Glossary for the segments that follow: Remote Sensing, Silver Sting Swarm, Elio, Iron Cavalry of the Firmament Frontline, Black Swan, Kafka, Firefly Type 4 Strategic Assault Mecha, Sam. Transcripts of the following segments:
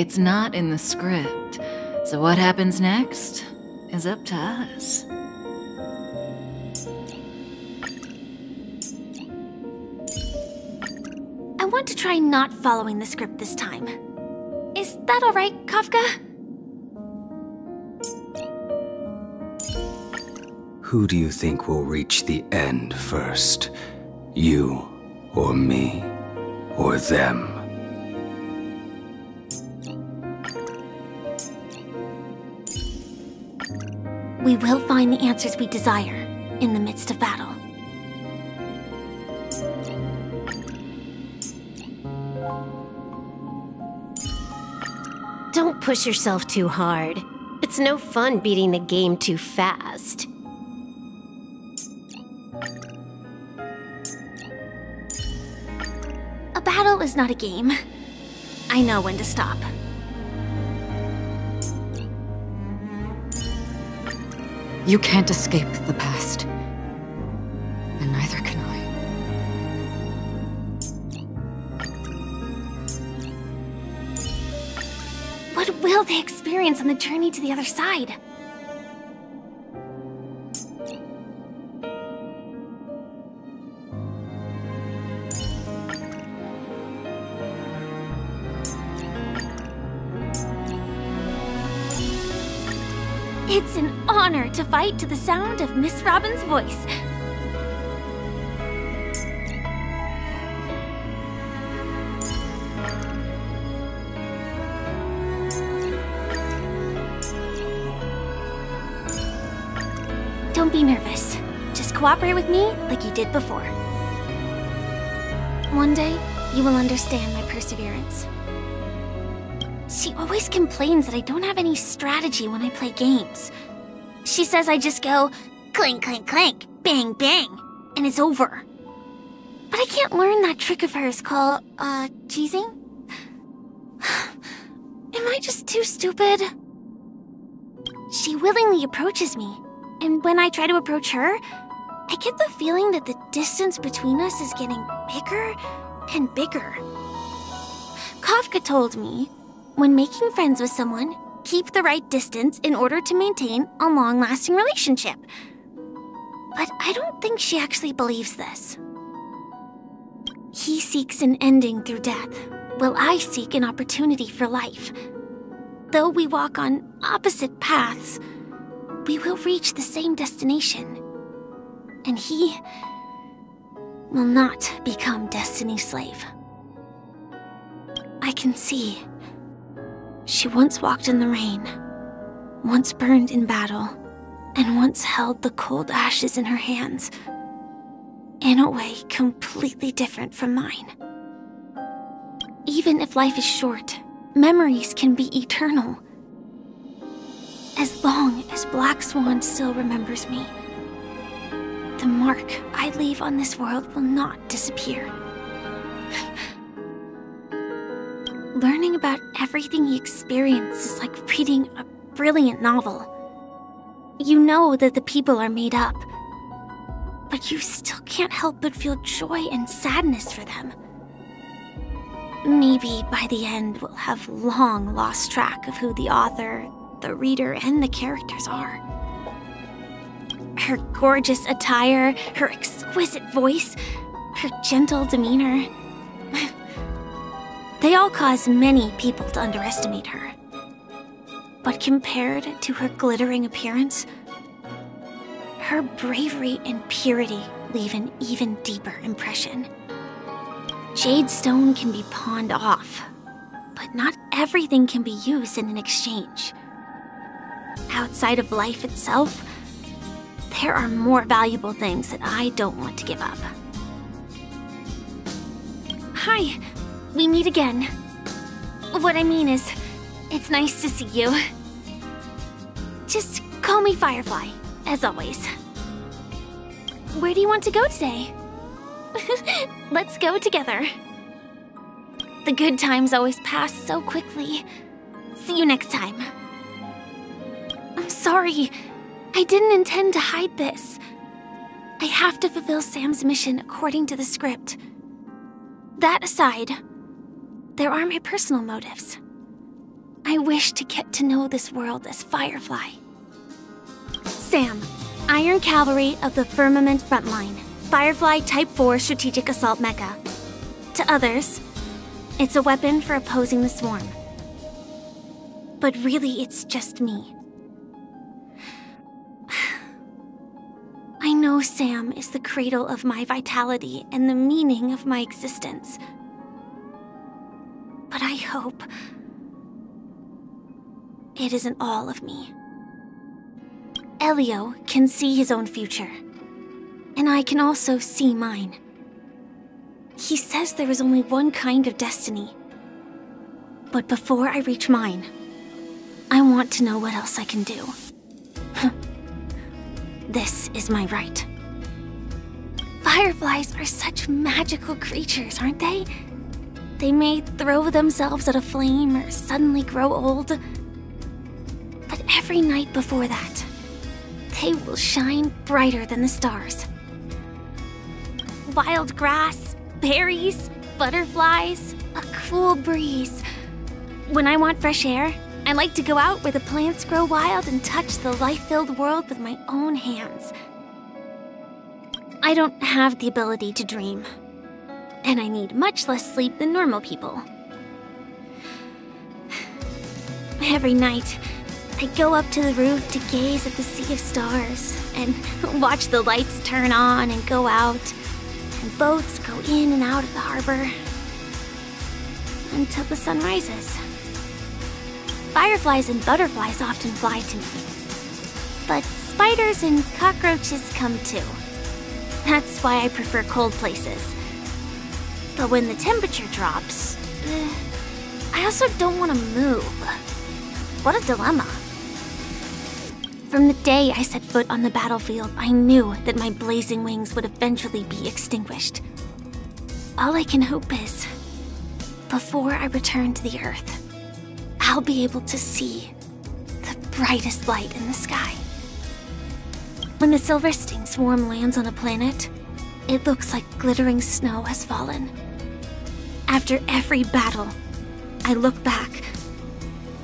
It's not in the script, so what happens next is up to us. I want to try not following the script this time. Is that all right, Kafka? Who do you think will reach the end first? You, or me, or them? We will find the answers we desire in the midst of battle. Don't push yourself too hard. It's no fun beating the game too fast. A battle is not a game. I know when to stop. You can't escape the past, and neither can I. What will they experience on the journey to the other side? It's an honor to fight to the sound of Miss Robin's voice. Don't be nervous. Just cooperate with me like you did before. One day, you will understand my perseverance. She always complains that I don't have any strategy when I play games. She says I just go, clink, clink, clink, bang, bang, and it's over. But I can't learn that trick of hers called, cheesing? Am I just too stupid? She willingly approaches me, and when I try to approach her, I get the feeling that the distance between us is getting bigger and bigger. Kafka told me, when making friends with someone, keep the right distance in order to maintain a long-lasting relationship. But I don't think she actually believes this. He seeks an ending through death, while I seek an opportunity for life. Though we walk on opposite paths, we will reach the same destination. And he will not become Destiny's slave. I can see. She once walked in the rain, once burned in battle, and once held the cold ashes in her hands, in a way completely different from mine. Even if life is short, memories can be eternal. As long as Black Swan still remembers me, the mark I leave on this world will not disappear. Learning about everything you experience is like reading a brilliant novel. You know that the people are made up, but you still can't help but feel joy and sadness for them. Maybe by the end we'll have long lost track of who the author, the reader, and the characters are. Her gorgeous attire, her exquisite voice, her gentle demeanor. They all cause many people to underestimate her. But compared to her glittering appearance, her bravery and purity leave an even deeper impression. Jade stone can be pawned off, but not everything can be used in an exchange. Outside of life itself, there are more valuable things that I don't want to give up. Hi. We meet again. What I mean is, it's nice to see you. Just call me Firefly, as always. Where do you want to go today? Let's go together. The good times always pass so quickly. See you next time. I'm sorry. I didn't intend to hide this. I have to fulfill Sam's mission according to the script. That aside, there are my personal motives. I wish to get to know this world as Firefly. Sam, Iron Cavalry of the Firmament Frontline, Firefly Type 4 Strategic Assault Mecha. To others, it's a weapon for opposing the swarm. But really, it's just me. I know Sam is the cradle of my vitality and the meaning of my existence. But I hope it isn't all of me. Elio can see his own future, and I can also see mine. He says there is only one kind of destiny. But before I reach mine, I want to know what else I can do. This is my right. Fireflies are such magical creatures, aren't they? They may throw themselves at a flame or suddenly grow old. But every night before that, they will shine brighter than the stars. Wild grass, berries, butterflies, a cool breeze. When I want fresh air, I like to go out where the plants grow wild and touch the life-filled world with my own hands. I don't have the ability to dream, and I need much less sleep than normal people. Every night, I go up to the roof to gaze at the sea of stars and watch the lights turn on and go out, and boats go in and out of the harbor until the sun rises. Fireflies and butterflies often fly to me, but spiders and cockroaches come too. That's why I prefer cold places. But when the temperature drops, I also don't want to move. What a dilemma. From the day I set foot on the battlefield, I knew that my blazing wings would eventually be extinguished. All I can hope is, before I return to the Earth, I'll be able to see the brightest light in the sky. When the Silver Sting Swarm lands on a planet, it looks like glittering snow has fallen. After every battle, I look back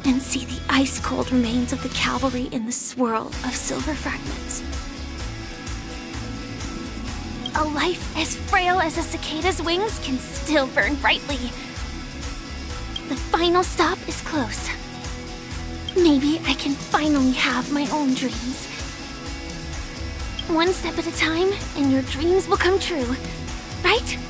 and see the ice-cold remains of the cavalry in the swirl of silver fragments. A life as frail as a cicada's wings can still burn brightly. The final stop is close. Maybe I can finally have my own dreams. One step at a time, and your dreams will come true, right?